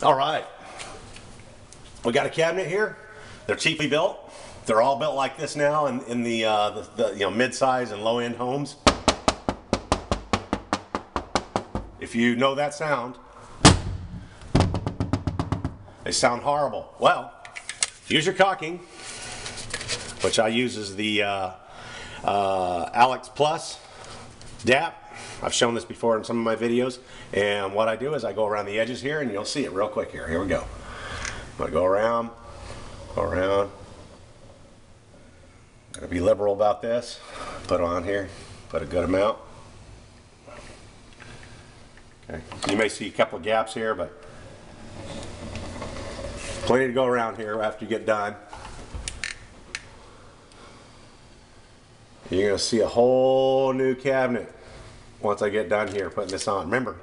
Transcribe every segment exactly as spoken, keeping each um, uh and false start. All right, we got a cabinet here. They're cheaply built. They're all built like this now in, in the, uh, the, the you know, mid-size and low-end homes. If you know that sound, they sound horrible. Well, use your caulking, which I use is the uh, uh, Alex Plus D A P. I've shown this before in some of my videos, and what I do is I go around the edges here, and you'll see it real quick here. Here we go. I'm going to go around, go around. I'm going to be liberal about this. Put on here, put a good amount. Okay. You may see a couple of gaps here, but plenty to go around here after you get done. You're going to see a whole new cabinet once I get done here putting this on. Remember,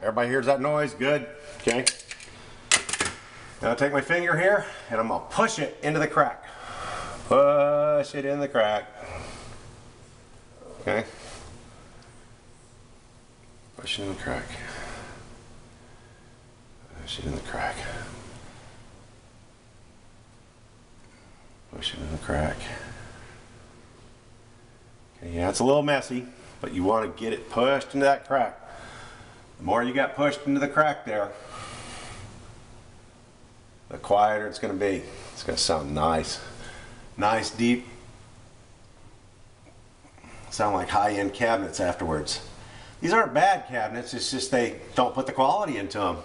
everybody hears that noise? Good. Okay. Now I take my finger here and I'm going to push it into the crack. Push it in the crack. Okay. Push it in the crack. Push it in the crack. Push it in the crack. Yeah, it's a little messy, but you want to get it pushed into that crack. The more you got pushed into the crack there, the quieter it's going to be. It's going to sound nice. Nice, deep. Sound like high-end cabinets afterwards. These aren't bad cabinets, it's just they don't put the quality into them.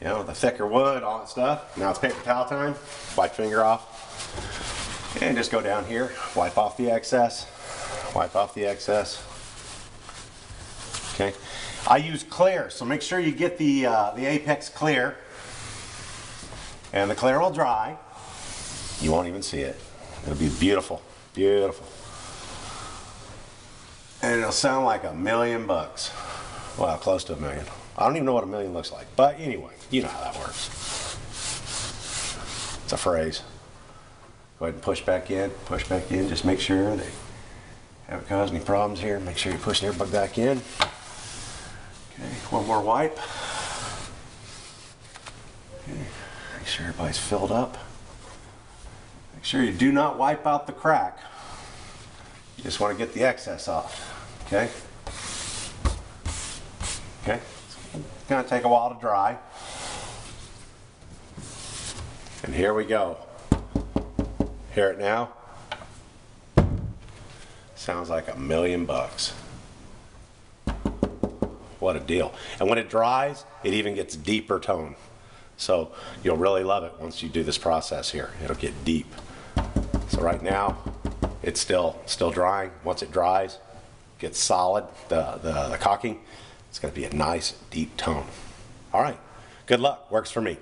You know, the thicker wood, all that stuff. Now it's paper towel time. Wipe finger off. And just go down here, wipe off the excess, wipe off the excess. Okay, I use clear, so make sure you get the uh, the apex clear, and the clear will dry. You won't even see it. It'll be beautiful, beautiful, and it'll sound like a million bucks. Well, close to a million. I don't even know what a million looks like, but anyway, you know how that works. It's a phrase. Go ahead and push back in, push back in. Just make sure they haven't caused any problems here. Make sure you're pushing everybody back in. Okay, one more wipe. Okay. Make sure everybody's filled up. Make sure you do not wipe out the crack. You just want to get the excess off. Okay? Okay. It's going to take a while to dry. And here we go. Hear it now? Sounds like a million bucks. What a deal. And when it dries, it even gets deeper tone. So you'll really love it once you do this process here. It'll get deep. So right now, it's still still drying. Once it dries, gets solid, the, the, the caulking, it's gonna be a nice, deep tone. All right, good luck, works for me.